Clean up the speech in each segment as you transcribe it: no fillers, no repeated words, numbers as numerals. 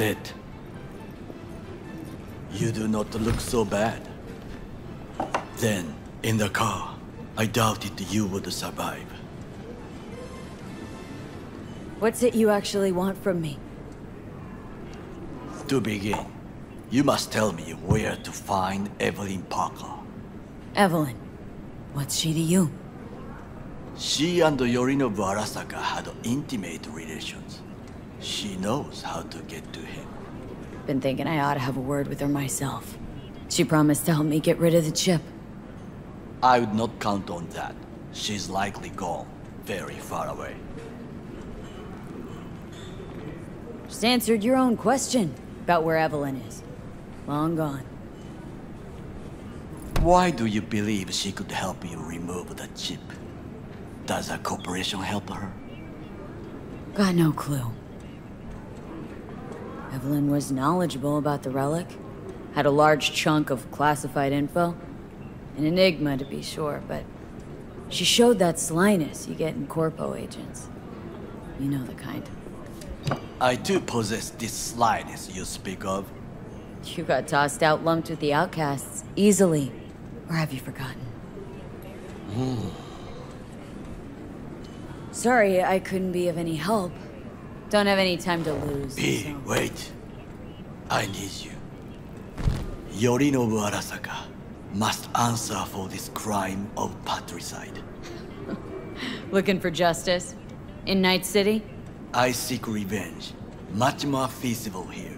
That's it. You do not look so bad. Then, in the car, I doubted you would survive. What's it you actually want from me? To begin, you must tell me where to find Evelyn Parker. Evelyn, what's she to you? She and Yorinobu Arasaka had intimate relations. She knows how to get to him. Been thinking I ought to have a word with her myself. She promised to help me get rid of the chip. I would not count on that. She's likely gone, very far away. Just answered your own question about where Evelyn is. Long gone. Why do you believe she could help you remove the chip? Does a corporation help her? Got no clue. Evelyn was knowledgeable about the relic, had a large chunk of classified info. An enigma, to be sure, but she showed that slyness you get in corpo agents. You know the kind. I too possess this slyness you speak of. You got tossed out, lumped with the outcasts, easily. Or have you forgotten? Sorry, I couldn't be of any help. Don't have any time to lose. So. Wait. I need you. Yorinobu Arasaka must answer for this crime of patricide. Looking for justice? In Night City? I seek revenge. Much more feasible here.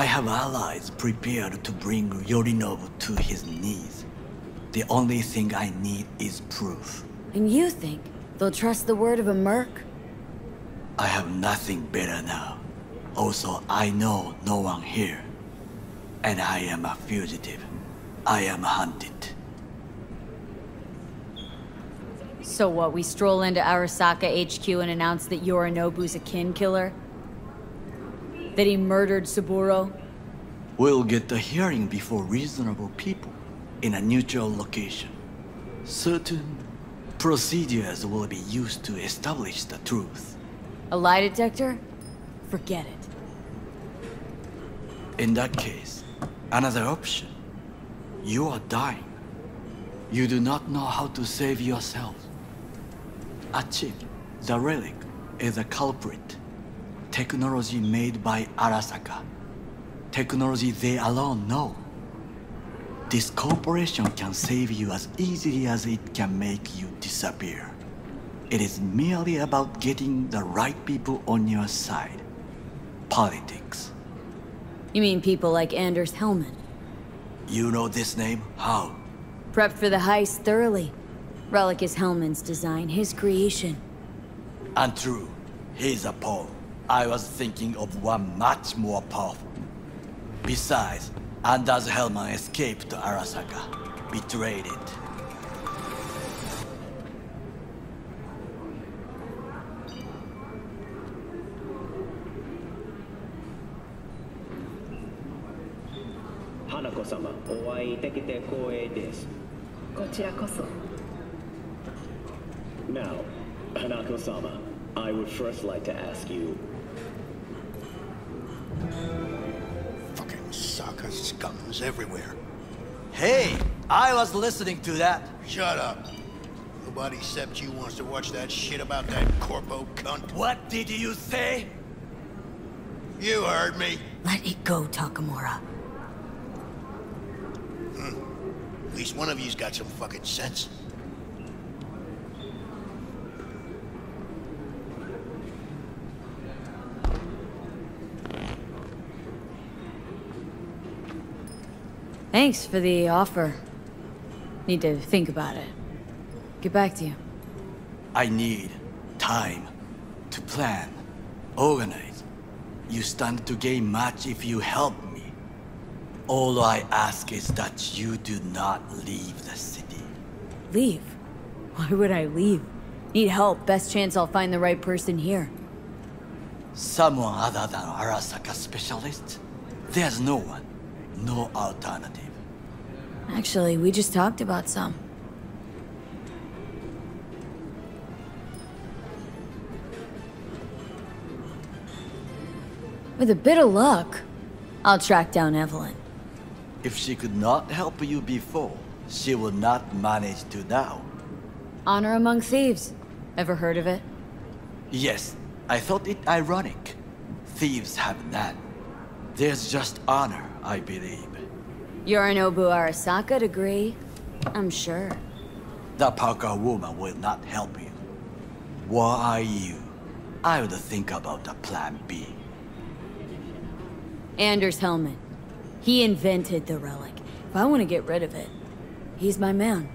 I have allies prepared to bring Yorinobu to his knees. The only thing I need is proof. And you think they'll trust the word of a merc? I have nothing better now. Also, I know no one here. And I am a fugitive. I am hunted. So what, we stroll into Arasaka HQ and announce that Yorinobu's a kin killer? That he murdered Saburo? We'll get the hearing before reasonable people in a neutral location. Certain procedures will be used to establish the truth. A lie detector? Forget it. In that case, another option. You are dying. You do not know how to save yourself. A chip, the relic, is a culprit. Technology made by Arasaka. Technology they alone know. This corporation can save you as easily as it can make you disappear. It is merely about getting the right people on your side. Politics. You mean people like Anders Hellman? You know this name? How? Prepped for the heist thoroughly. Relic is Hellman's design, his creation. And true, he's a pawn. I was thinking of one much more powerful. Besides, Anders Hellman escaped to Arasaka, betrayed it. Hanako-sama, o会いできて光栄です。こちらこそ。Now, Hanako-sama, I would first like to ask you. Fucking Saka scums everywhere. Hey, I was listening to that. Shut up. Nobody except you wants to watch that shit about that corpo cunt. What did you say? You heard me. Let it go, Takemura. At least one of you's got some fucking sense. Thanks for the offer. Need to think about it. Get back to you. I need time to plan, organize. You stand to gain much if you help me. All I ask is that you do not leave the city. Leave? Why would I leave? Need help. Best chance I'll find the right person here. Someone other than Arasaka specialist? There's no one. No alternative. Actually, we just talked about some. With a bit of luck, I'll track down Evelyn. If she could not help you before, she will not manage to now. Honor among thieves. Ever heard of it? Yes, I thought it ironic. Thieves have none. There's just honor, I believe. Yorinobu Arasaka'd agree, I'm sure. The Parker woman will not help you. What are you? I would think about the plan B. Anders Hellman. He invented the relic. If I want to get rid of it, he's my man.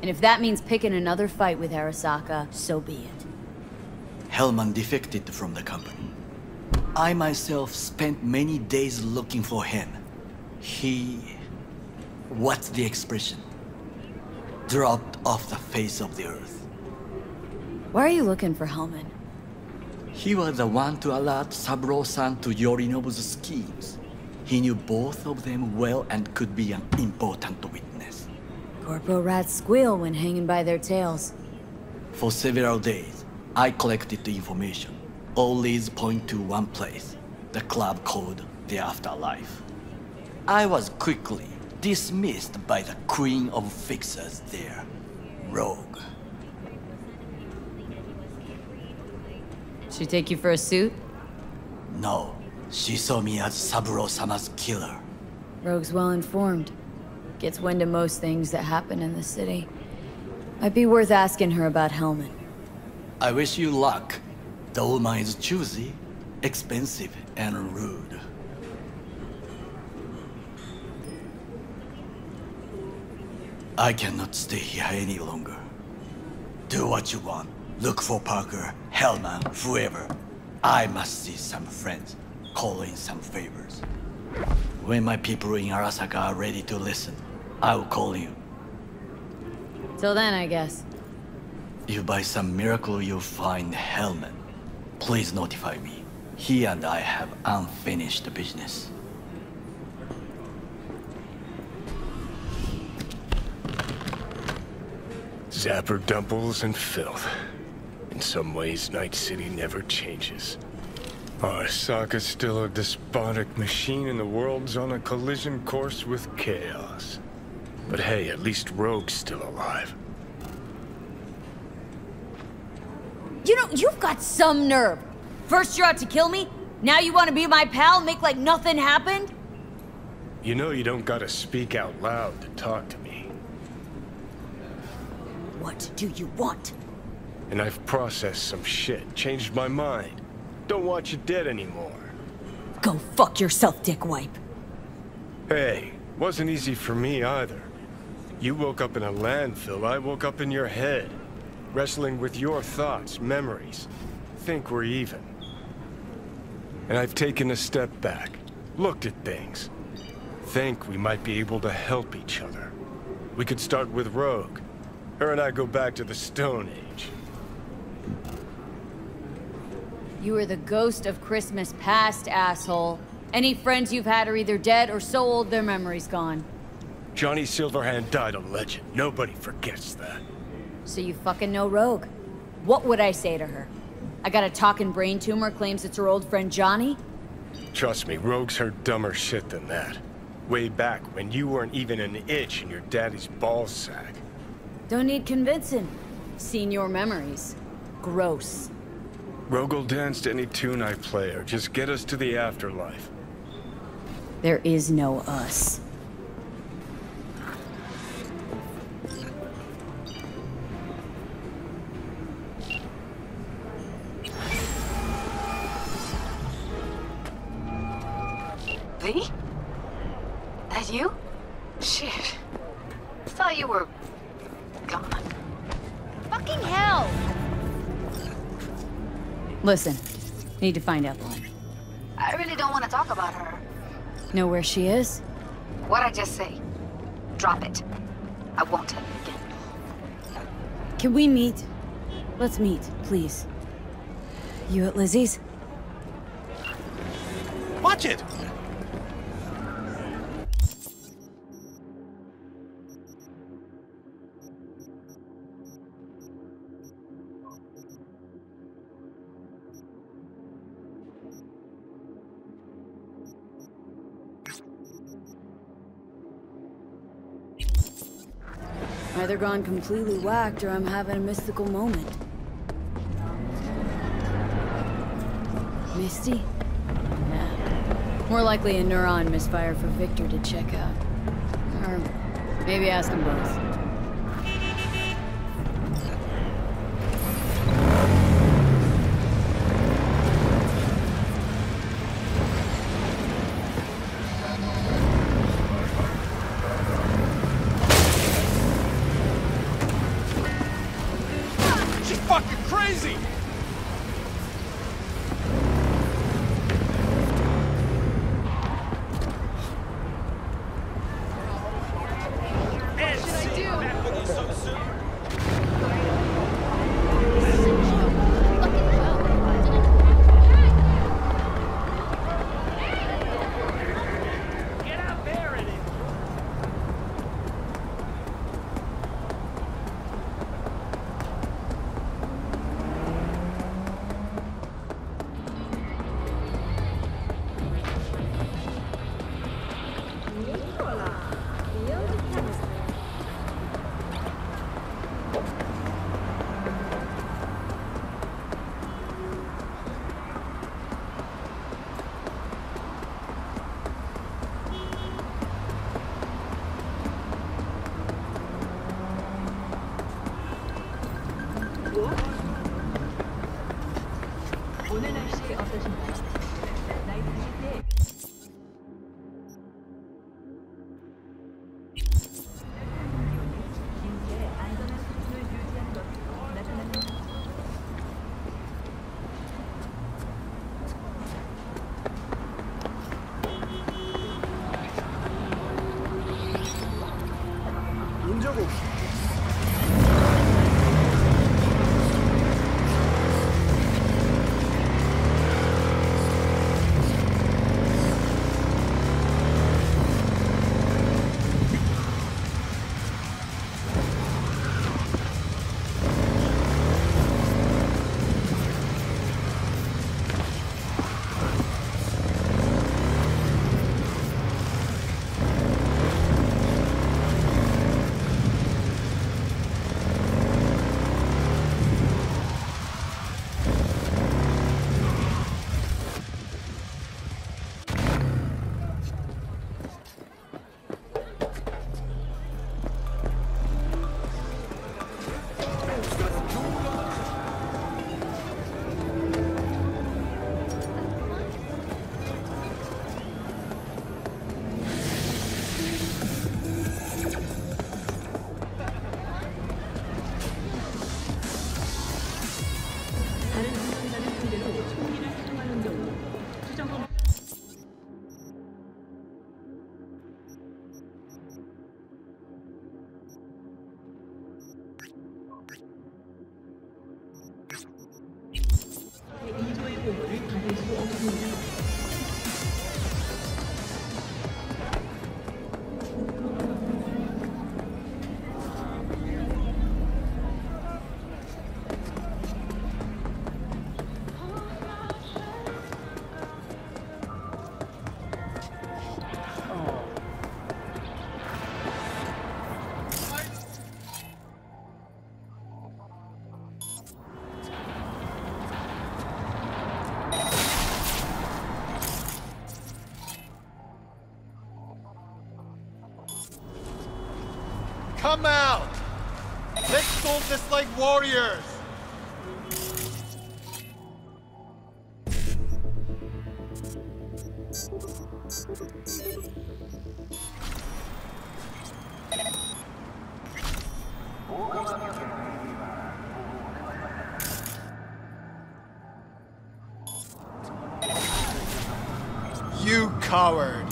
And if that means picking another fight with Arasaka, so be it. Hellman defected from the company. I myself spent many days looking for him. He... what's the expression? Dropped off the face of the earth. Why are you looking for Hellman? He was the one to alert Saburo-san to Yorinobu's schemes. He knew both of them well and could be an important witness. Corporal rats squeal when hanging by their tails. For several days, I collected the information. All leads point to one place, the club called The Afterlife. I was quickly dismissed by the queen of fixers there, Rogue. She take you for a suit? No, she saw me as Saburo-sama's killer. Rogue's well informed. Gets wind of most things that happen in the city. Might be worth asking her about Hellman. I wish you luck. The old man is choosy, expensive, and rude. I cannot stay here any longer. Do what you want. Look for Parker, Hellman, whoever. I must see some friends, call in some favors. When my people in Arasaka are ready to listen, I will call you. Till then, I guess. If by some miracle you find Hellman, please notify me. He and I have unfinished business. Zapper dumples and filth. In some ways, Night City never changes. Arasaka's still a despotic machine and the world's on a collision course with chaos. But hey, at least Rogue's still alive. You know, you've got some nerve. First you're out to kill me, now you want to be my pal, make like nothing happened? You know you don't gotta speak out loud to talk to me. What do you want? And I've processed some shit, changed my mind. Don't want you dead anymore. Go fuck yourself, dickwipe. Hey, wasn't easy for me either. You woke up in a landfill, I woke up in your head. Wrestling with your thoughts, memories. Think we're even. And I've taken a step back, looked at things. Think we might be able to help each other. We could start with Rogue. Her and I go back to the Stone Age. You are the ghost of Christmas past, asshole. Any friends you've had are either dead or so old their memory's gone. Johnny Silverhand died a legend. Nobody forgets that. So you fucking know Rogue. What would I say to her? I got a talking brain tumor, claims it's her old friend Johnny? Trust me, Rogue's heard dumber shit than that. Way back when you weren't even an itch in your daddy's ballsack. Don't need convincing. Seen your memories. Gross. Rogue'll dance to any tune I play or just get us to the afterlife. There is no us. V? That you? Shit. Thought you were... Fucking hell! Listen, need to find Evelyn. I really don't want to talk about her. Know where she is? What'd I just say? Drop it. I won't tell you again. Can we meet? Let's meet, please. You at Lizzie's? Watch it! Either gone completely whacked or I'm having a mystical moment. Misty? Nah. More likely a neuron misfire for Victor to check out. Or maybe ask them both. Come out! Let's solve this like warriors! You coward!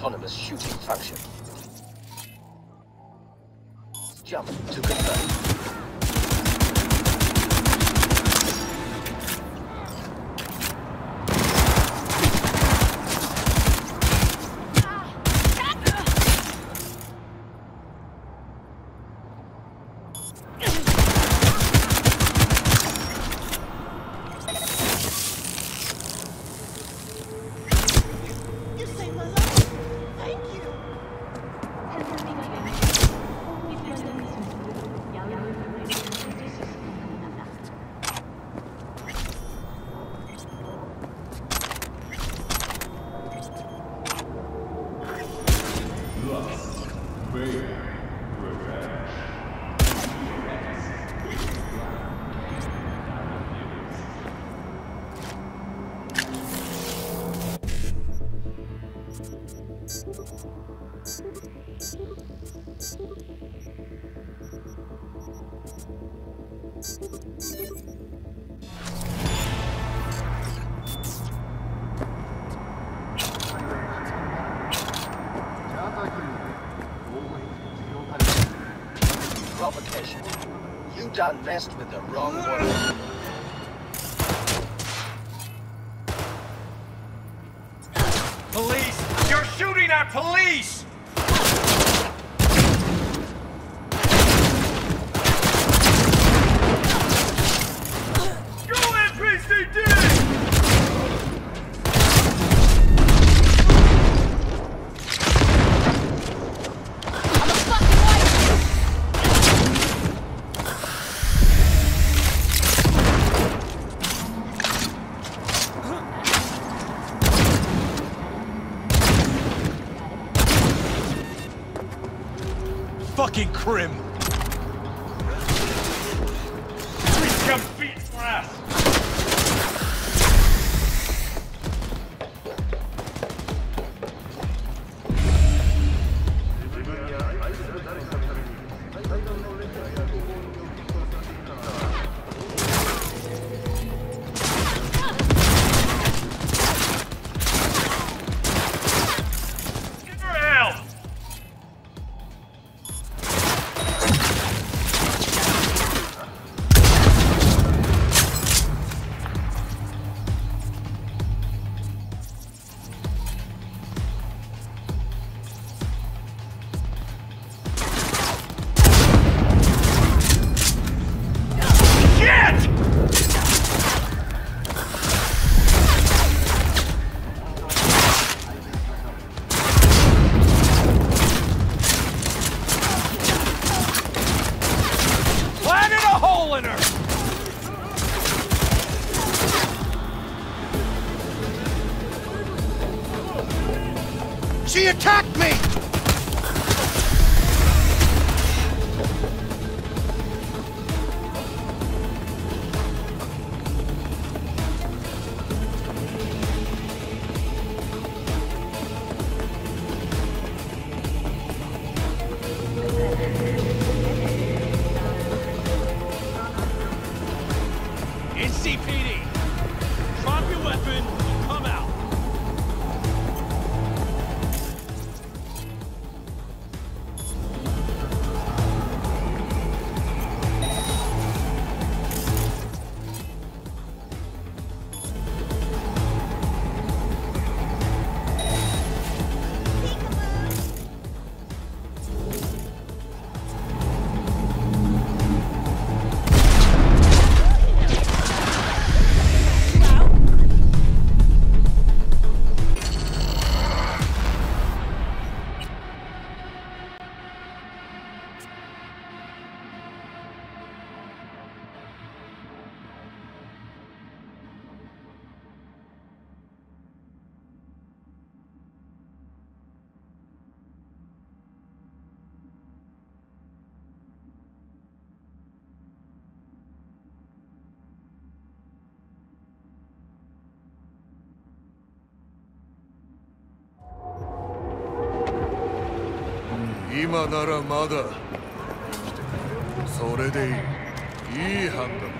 autonomous shooting function. Jump to confirm. Done messed with the wrong one. Police! You're shooting at police! Grim. Come beat for us.今ならまだ生きてる。それでいい。いい判断。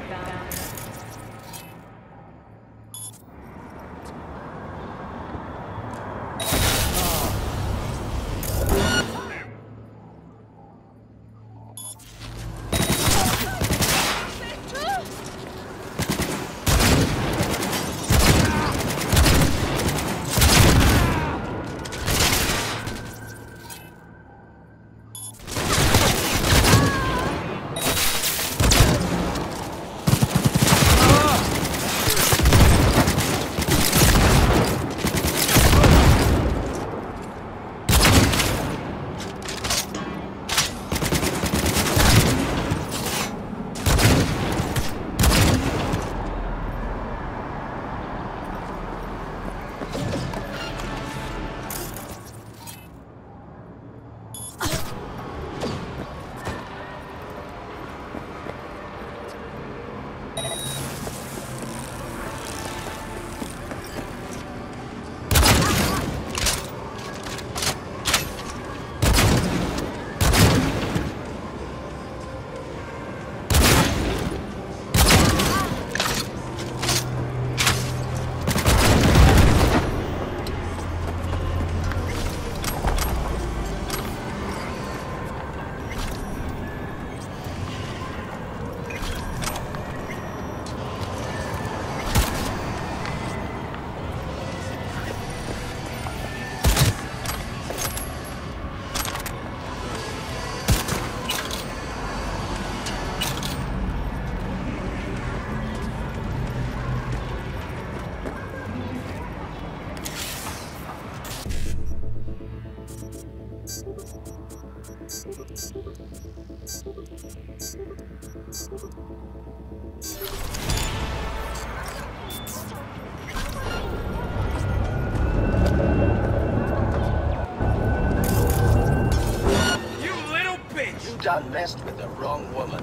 not messed with the wrong woman.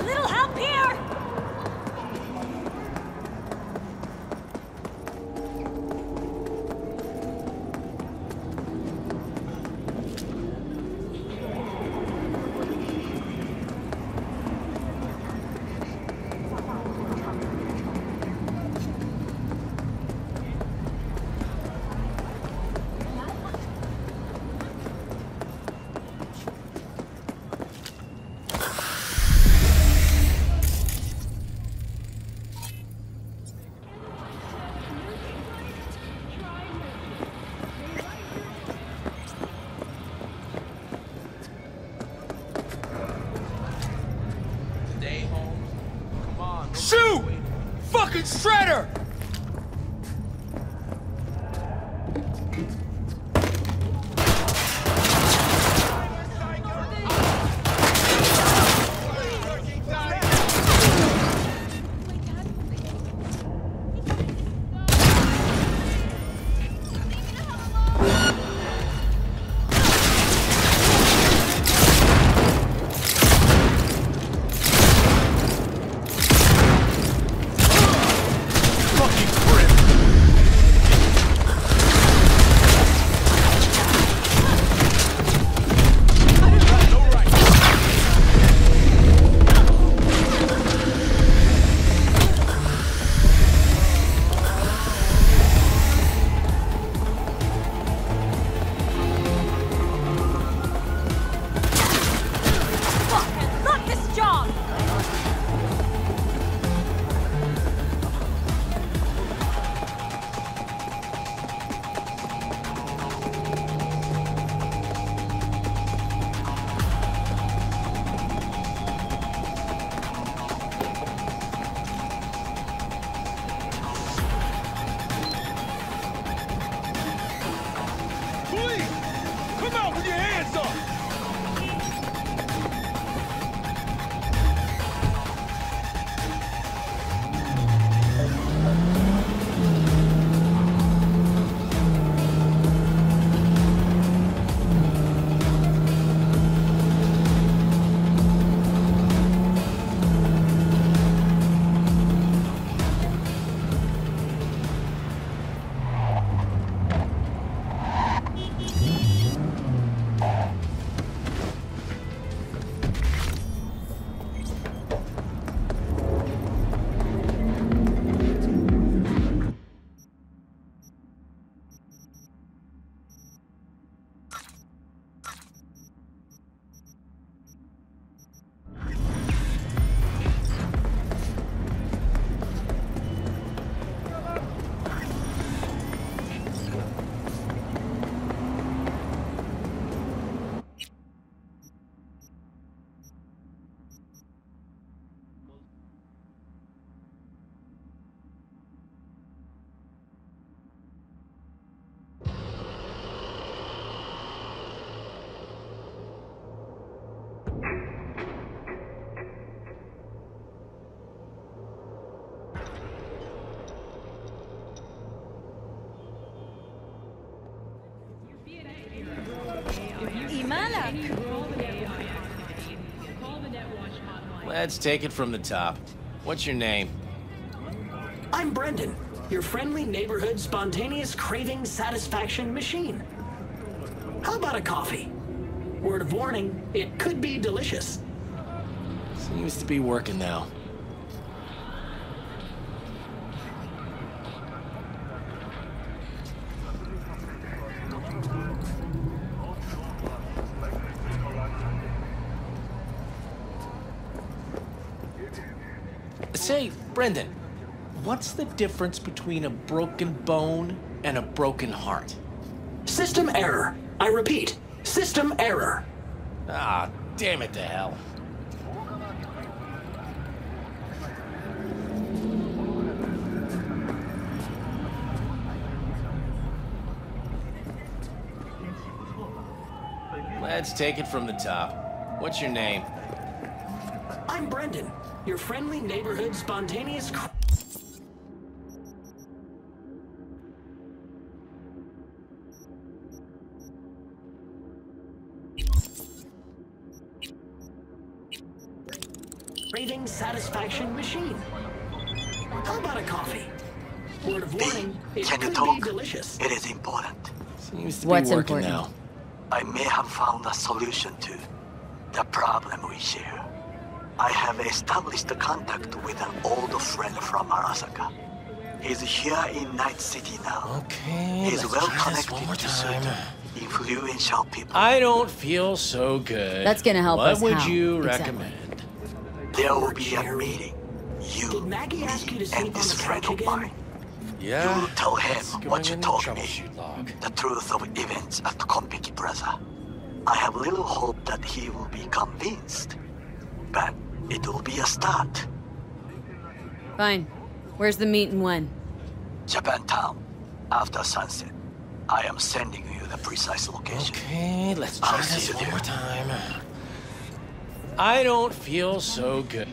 A little help here! Shredder! Let's take it from the top. What's your name? I'm Brendan, your friendly neighborhood spontaneous craving satisfaction machine. How about a coffee? Word of warning, it could be delicious. Seems to be working now. Say, Brendan, what's the difference between a broken bone and a broken heart? System error. I repeat, system error. Ah, damn it to hell. Let's take it from the top. What's your name? I'm Brendan. Your friendly neighborhood spontaneous cr- living satisfaction machine. How about a coffee? Word of warning, it could be delicious. It is important. Seems to be working now. I may have found a solution to the problem we share. I have established a contact with an old friend from Arasaka. He's here in Night City now. Okay, he's well connected to certain influential people. I don't feel so good. That's gonna help us. What would you recommend? There will be a meeting. You, did Maggie ask you to sleep and this friend of mine. Yeah. You tell him what you told me. The truth of events at Konpeki Plaza. I have little hope that he will be convinced. But it will be a start. Fine. Where's the meet and when? Japantown. After sunset. I am sending you the precise location. Okay, let's try this one more time. I don't feel so good.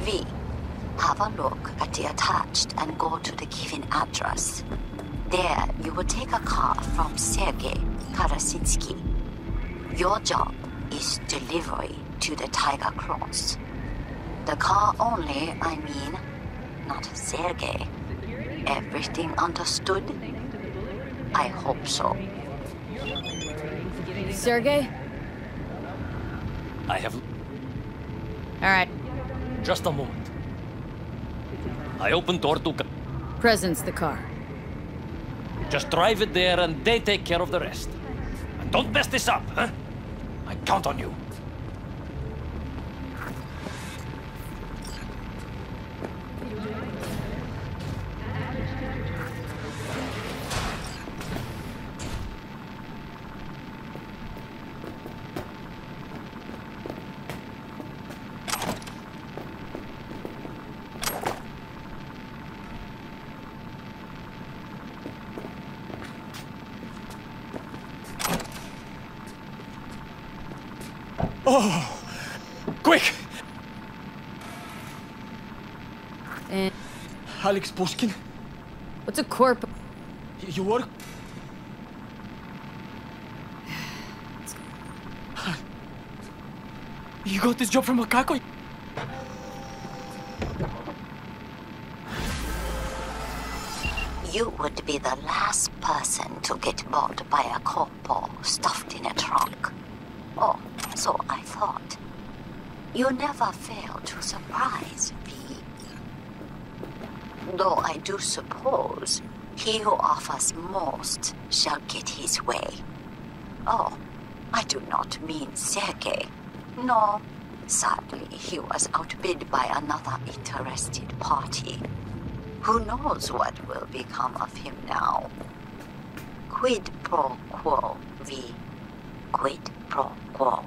V. Have a look at the attached and go to the given address. There you will take a car from Sergei Karasinski. Your job is delivery to the Tiger Cross. The car only, I mean, not Sergei. Everything understood? I hope so. Sergei? I have... Alright. Just a moment. I open door to... Presents the car. Just drive it there and they take care of the rest. And don't mess this up, huh? I count on you. Oh, quick! And Alex Pushkin? What's a corp? You work? You got this job from Makako? You would be the last person to get bought by a corpo stuffed in a trunk. Oh, so I thought. You never fail to surprise me. Though I do suppose he who offers most shall get his way. Oh, I do not mean Sergei. No, sadly he was outbid by another interested party. Who knows what will become of him now? Quid pro quo, V. Quid pro quo.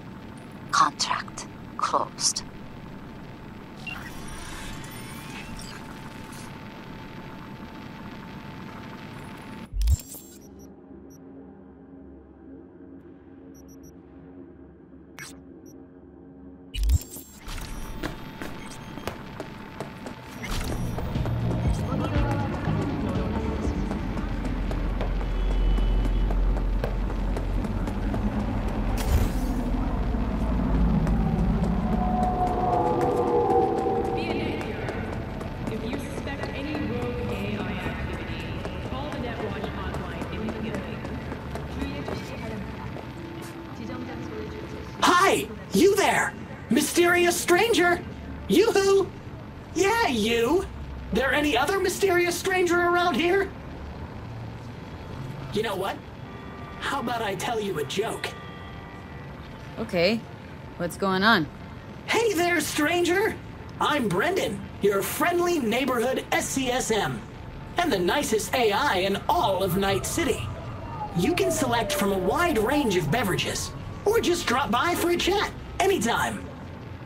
Contract closed. Stranger? You-hoo! Yeah, you! There any other mysterious stranger around here? You know what? How about I tell you a joke? Okay. What's going on? Hey there, stranger! I'm Brendan, your friendly neighborhood SCSM, and the nicest AI in all of Night City. You can select from a wide range of beverages, or just drop by for a chat, anytime.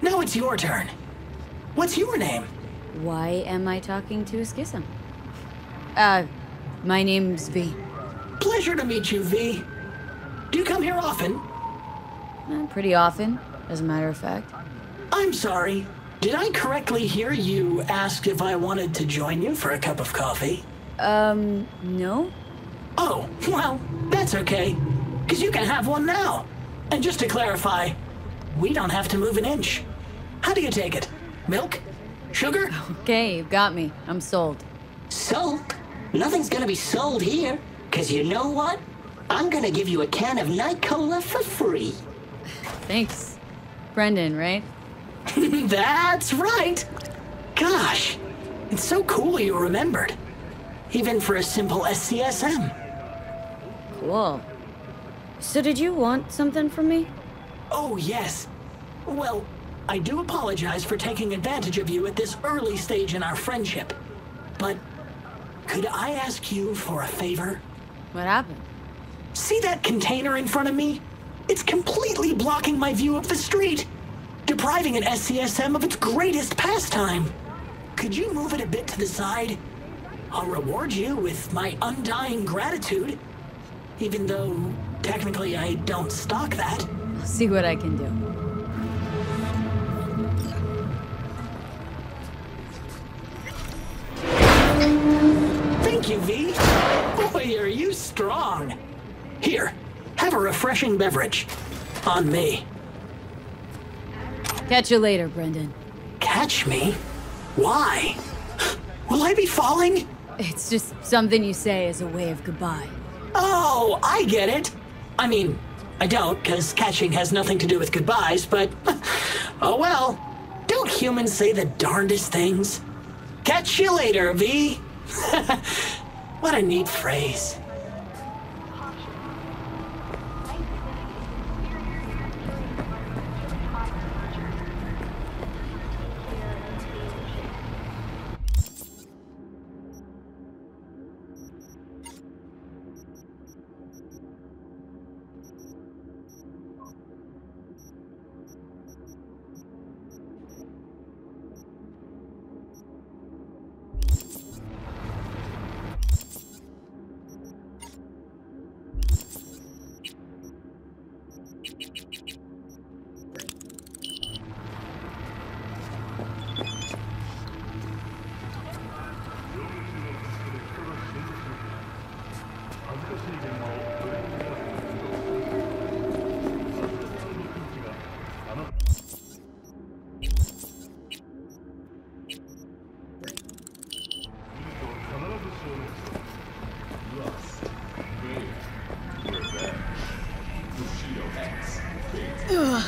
Now it's your turn. What's your name? Why am I talking to a schism? My name's V. Pleasure to meet you, V. Do you come here often? Pretty often, as a matter of fact. I'm sorry. Did I correctly hear you ask if I wanted to join you for a cup of coffee? No. Oh, well, that's okay. 'Cause you can have one now. And just to clarify, we don't have to move an inch. How do you take it? Milk? Sugar? Okay, you've got me. I'm sold. Sold? Nothing's gonna be sold here. 'Cause you know what? I'm gonna give you a can of Nycola for free. Thanks. Brendan, right? That's right! Gosh, it's so cool you remembered. Even for a simple SCSM. Cool. So did you want something from me? Oh, yes. Well, I do apologize for taking advantage of you at this early stage in our friendship. But could I ask you for a favor? What happened? See that container in front of me? It's completely blocking my view of the street, depriving an SCSM of its greatest pastime. Could you move it a bit to the side? I'll reward you with my undying gratitude, even though technically I don't stock that. See what I can do. Thank you, V. Boy, are you strong. Here, have a refreshing beverage. On me. Catch you later, Brendan. Catch me? Why? Will I be falling? It's just something you say as a way of goodbye. Oh, I get it. I mean, I don't, 'cause catching has nothing to do with goodbyes, but oh well. Don't humans say the darndest things? Catch you later, V. What a neat phrase. Ugh.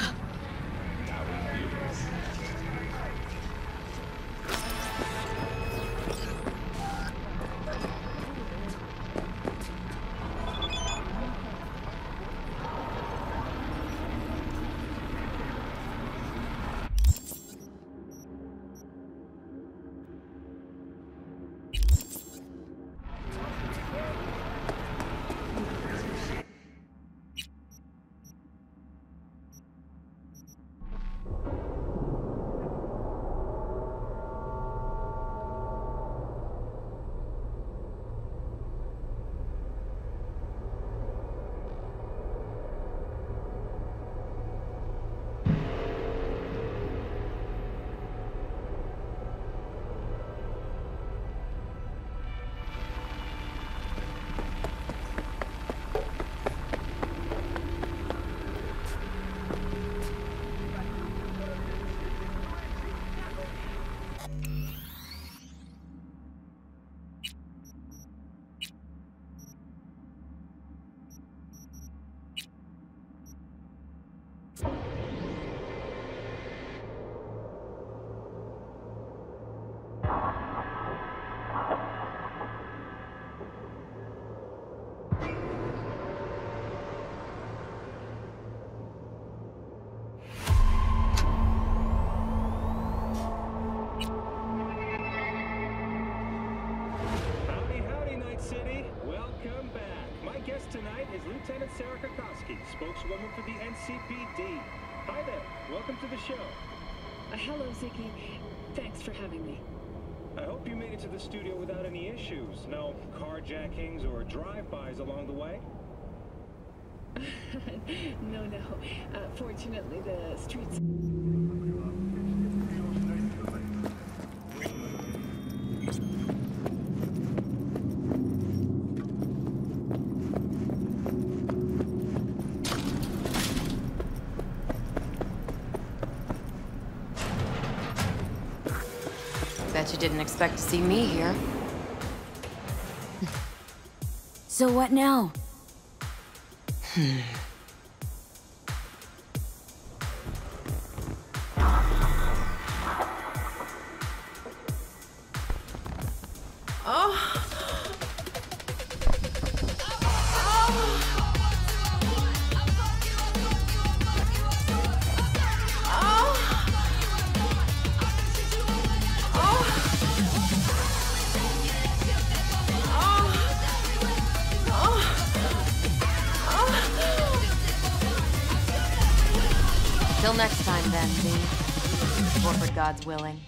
Spokeswoman for the NCPD. Hi there, welcome to the show. Hello, Ziggy. Thanks for having me. I hope you made it to the studio without any issues. No carjackings or drive-bys along the way? No. Fortunately, the streets... Didn't expect to see me here. So what now? God's willing.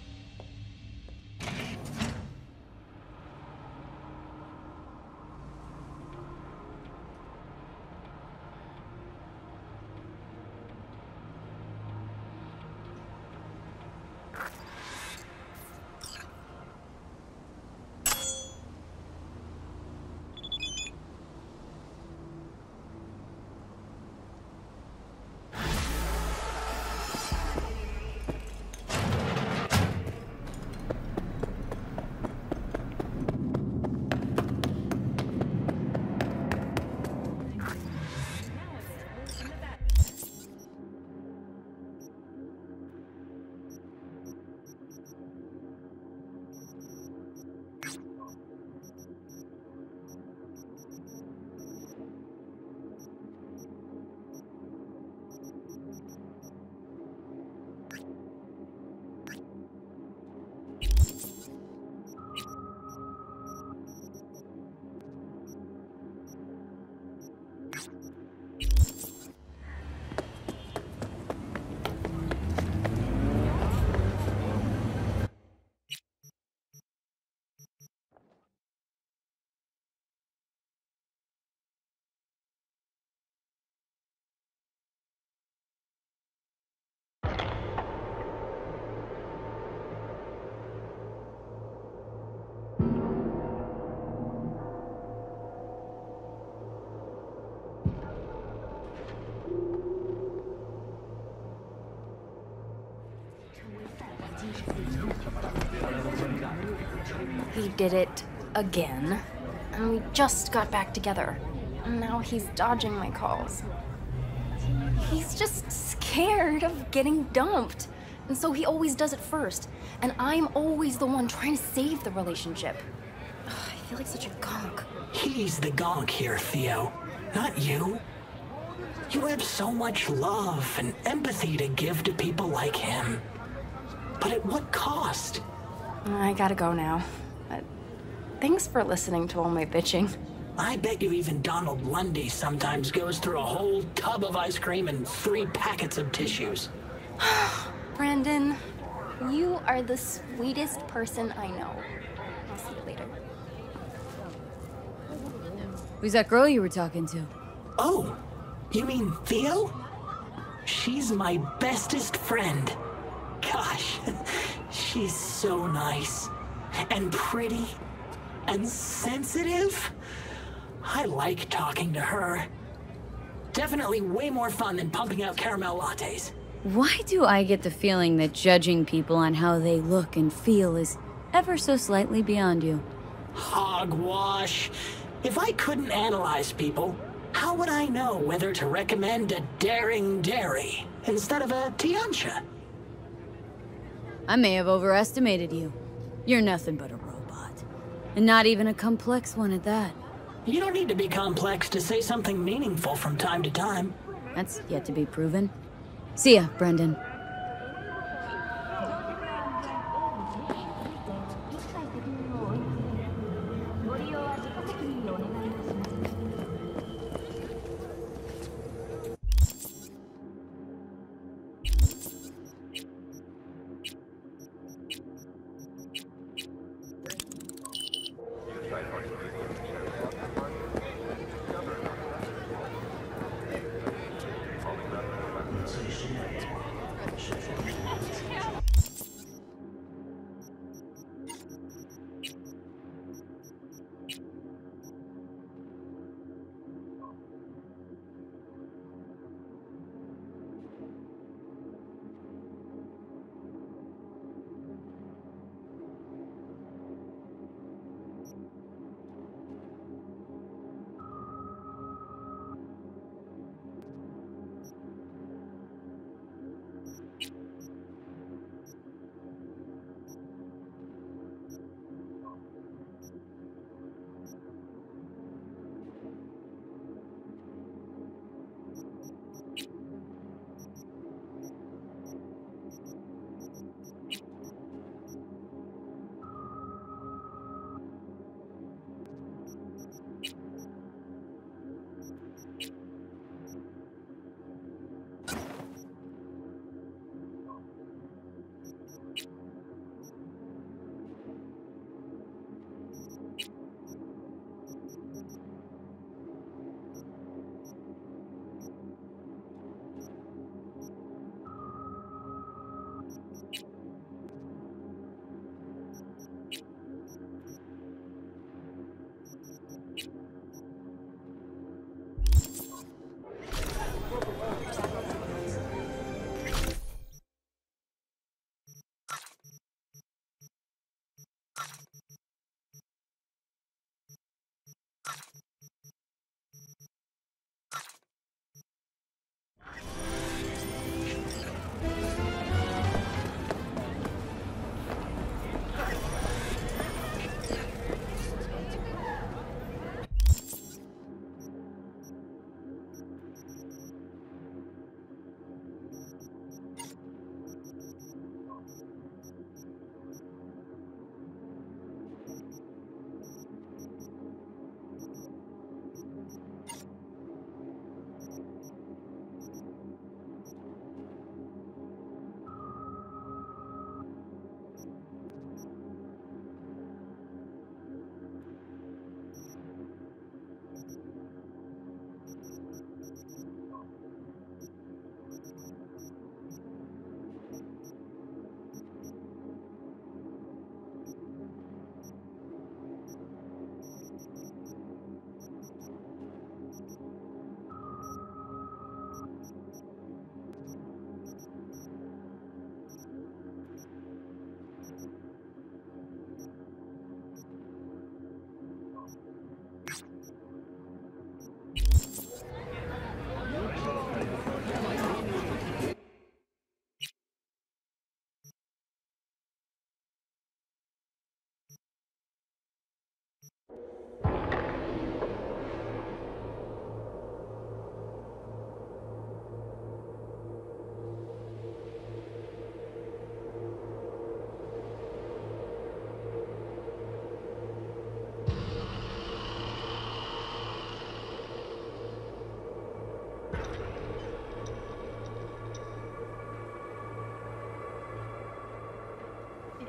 He did it again, and we just got back together. Now he's dodging my calls. He's just scared. scared of getting dumped. And so he always does it first. And I'm always the one trying to save the relationship. Ugh, I feel like such a gonk. He needs the gonk here, Theo. Not you. You have so much love and empathy to give to people like him. But at what cost? I gotta go now. Thanks for listening to all my bitching. I bet you even Donald Lundy sometimes goes through a whole tub of ice cream and 3 packets of tissues. Brendan, you are the sweetest person I know. I'll see you later. Who's that girl you were talking to? Oh, you mean Theo? She's my bestest friend. Gosh, she's so nice and pretty and sensitive. I like talking to her. Definitely way more fun than pumping out caramel lattes. Why do I get the feeling that judging people on how they look and feel is ever so slightly beyond you? Hogwash. If I couldn't analyze people, how would I know whether to recommend a daring dairy instead of a Tiancha? I may have overestimated you. You're nothing but a robot. And not even a complex one at that. You don't need to be complex to say something meaningful from time to time. That's yet to be proven. See ya, Brendan.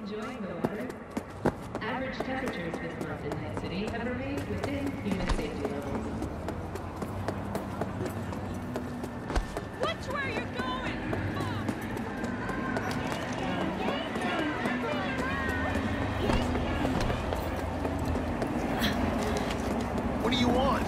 enjoying the weather? Average temperatures this month in Night City have remained within human safety levels. Which way are you going? What do you want?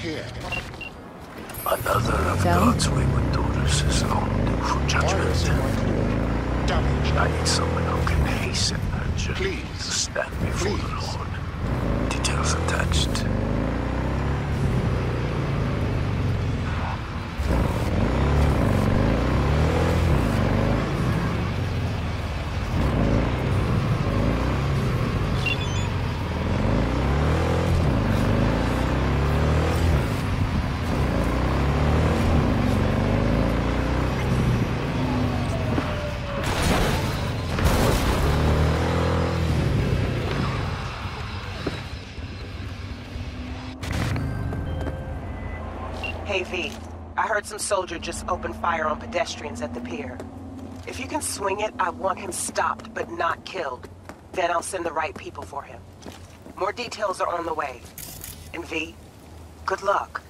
Here. Another of God's wayward daughters is long due for judgment. I need someone who can hasten her journey. Please stand before the Lord. Details attached. V, I heard some soldier just open fire on pedestrians at the pier. If you can swing it, I want him stopped but not killed. Then I'll send the right people for him. More details are on the way. And V, good luck.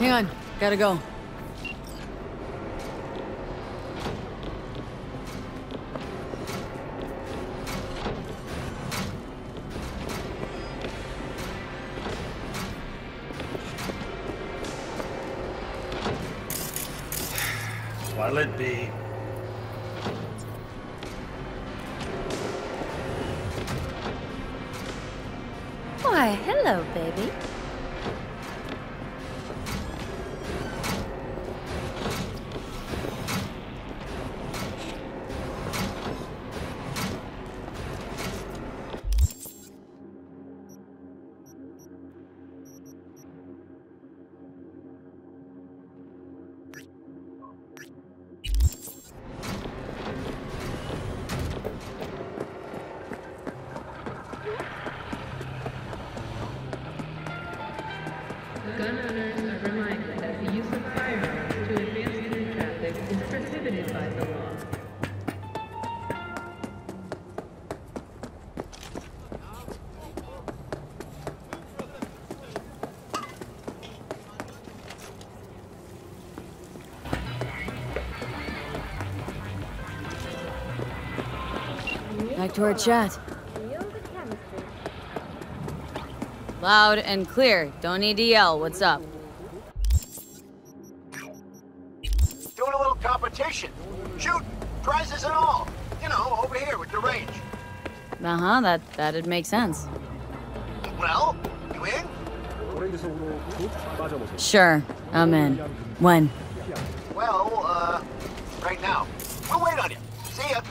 Hang on, gotta go. What'll it be? Why, hello, baby. Back to our chat. Loud and clear. Don't need to yell. What's up? Doing a little competition. Shoot, prizes and all. You know, over here with the range. Uh-huh, that'd make sense. Well, you in? Sure, I'm in. When? Well, right now. We'll wait on you. See ya.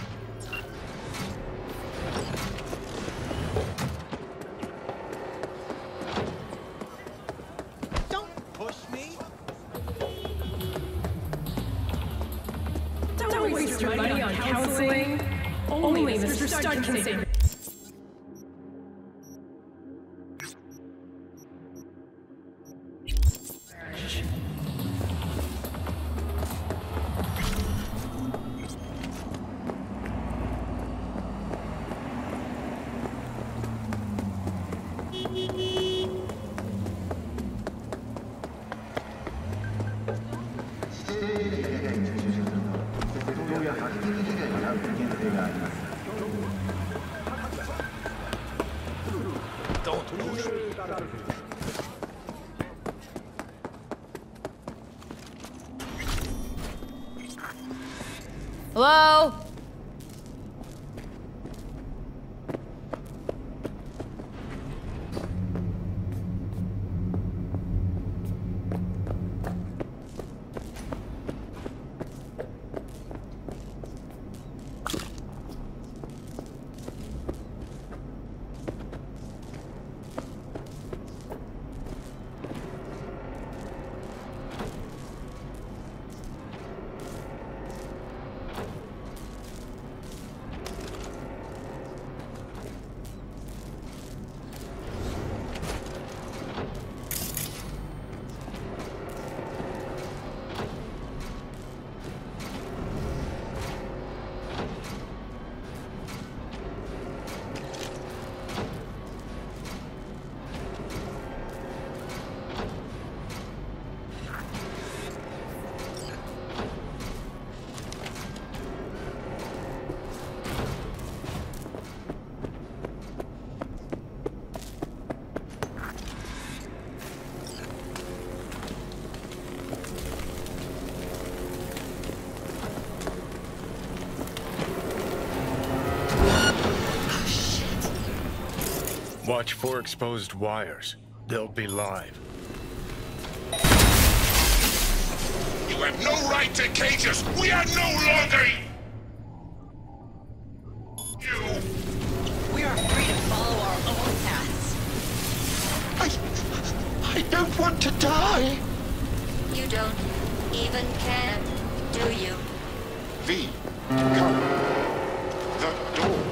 Hello? Watch for exposed wires. They'll be live. You have no right to cage us! We are no longer... you! We are free to follow our own paths. I don't want to die! You don't even can, do you? V, come. The door.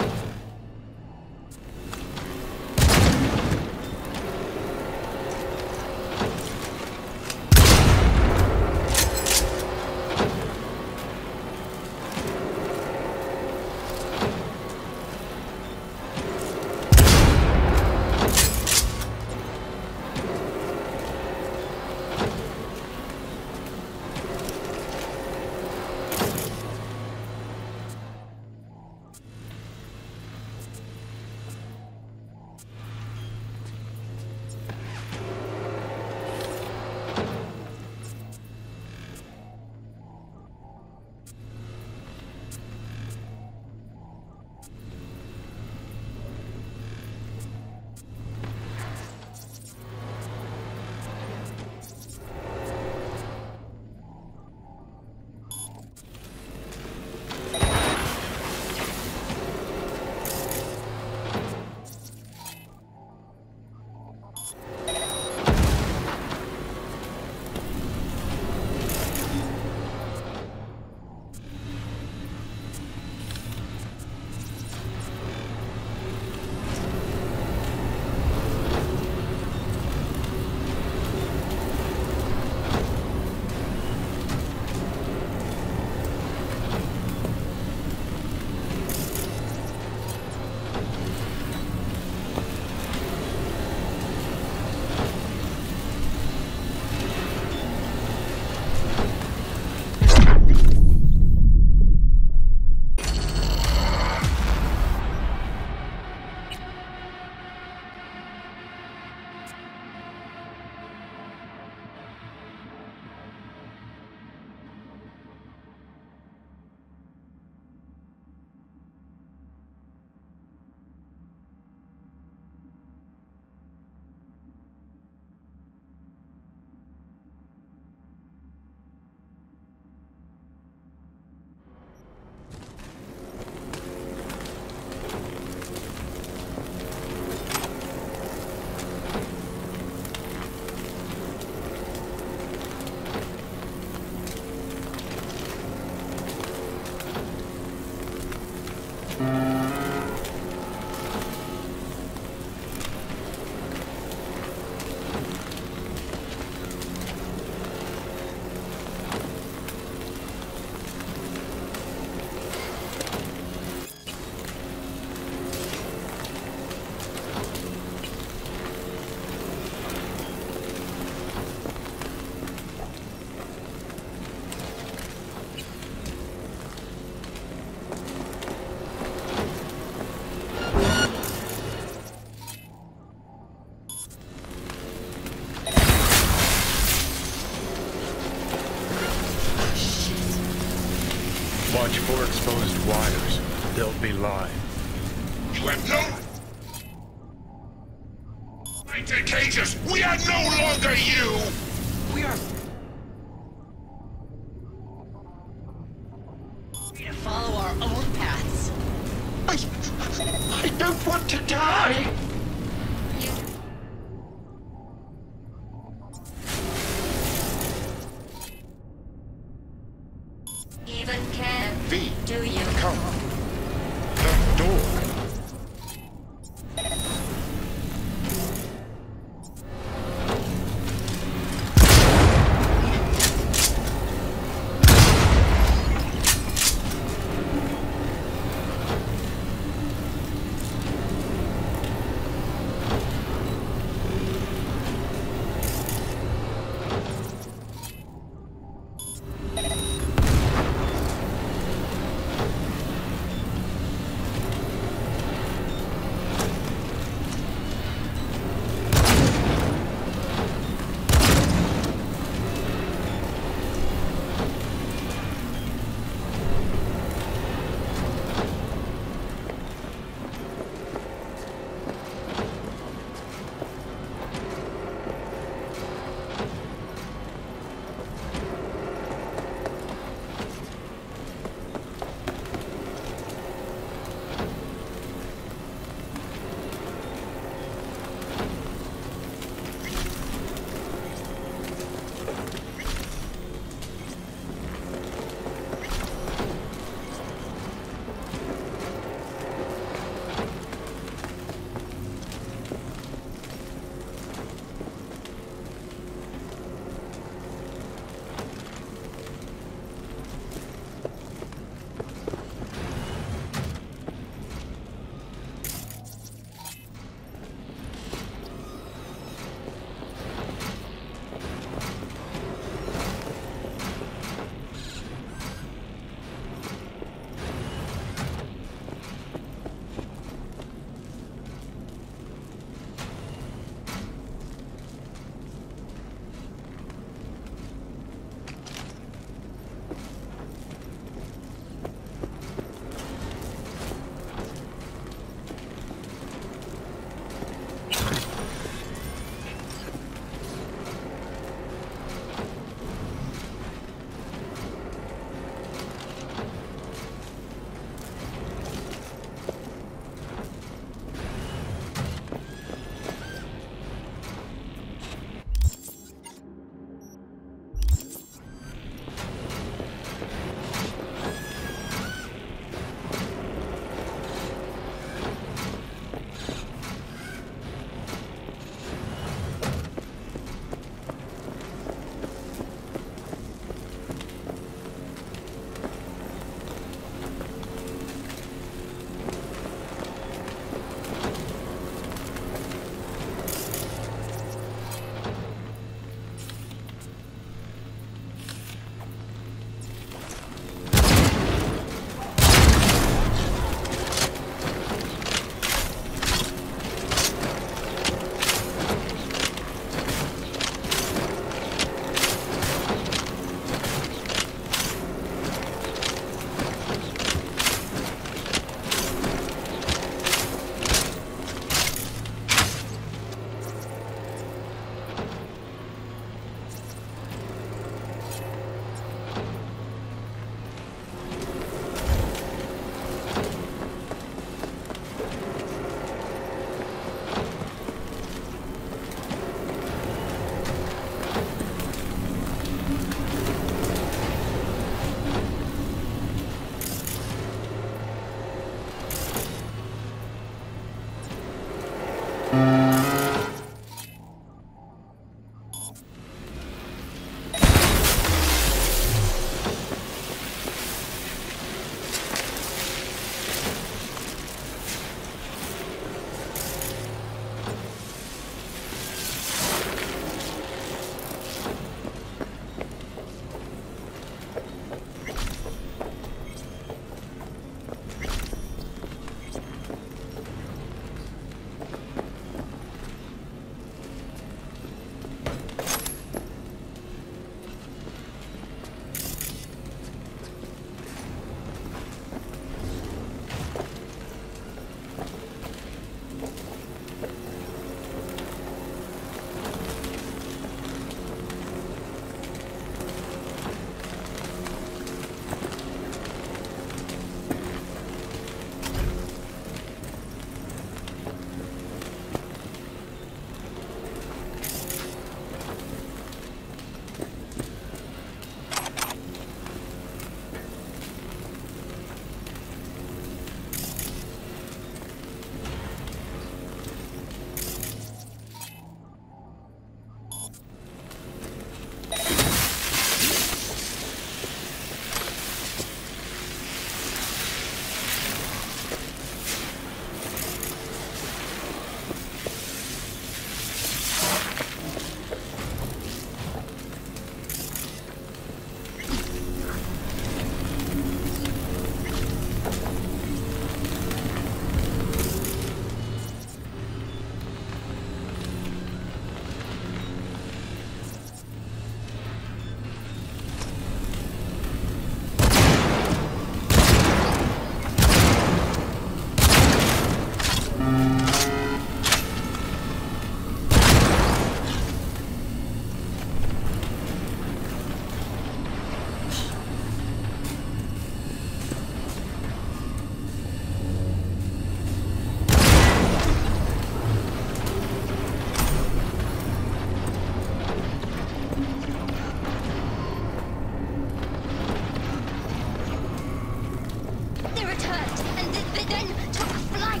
then took flight.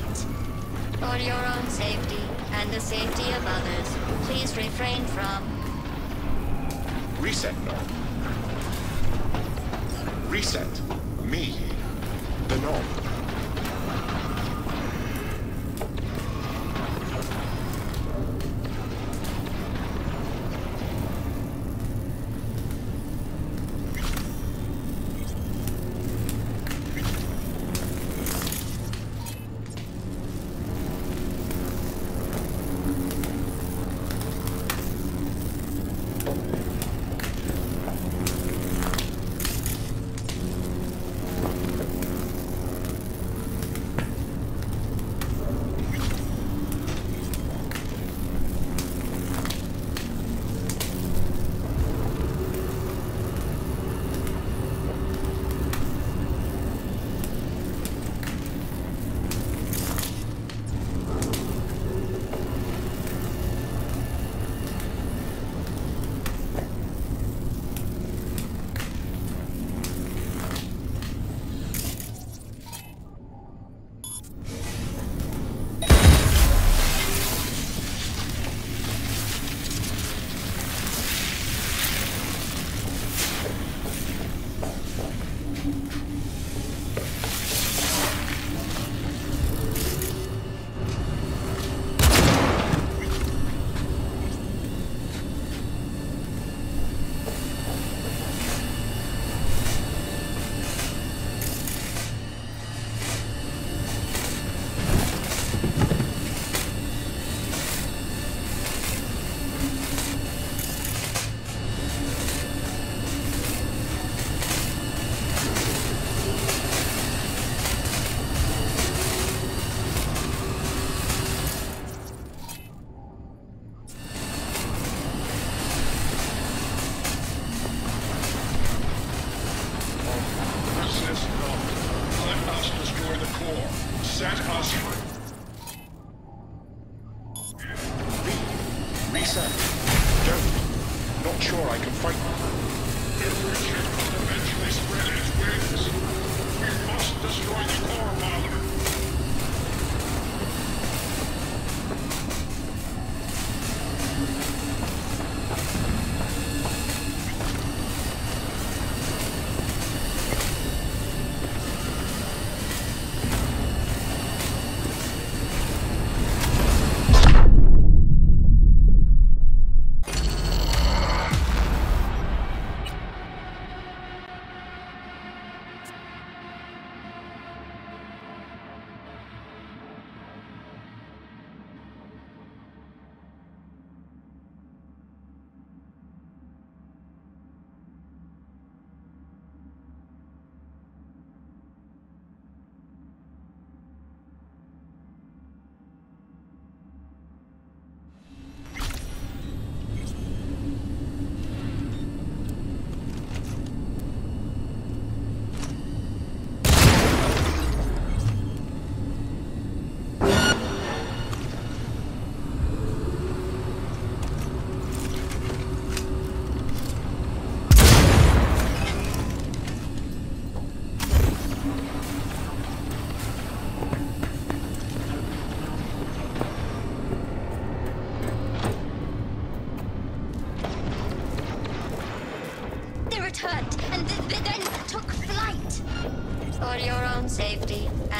For your own safety and the safety of others, please refrain from... Reset. Reset. Me. The norm.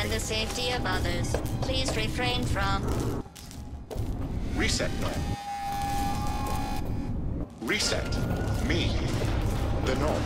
The safety of others, please refrain from... Reset. Reset. Me. The norm.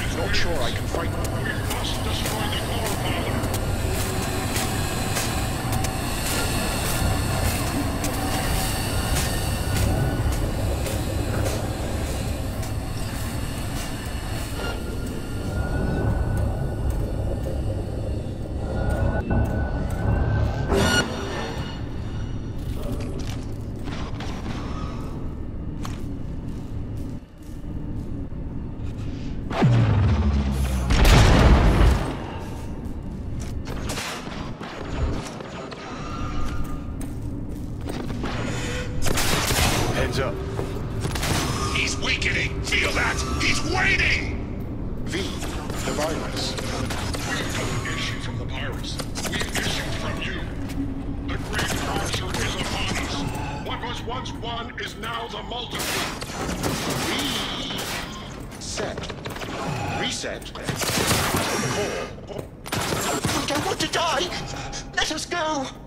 He's not sure I can fight them. We must destroy the core, Father. I want to die! Let us go!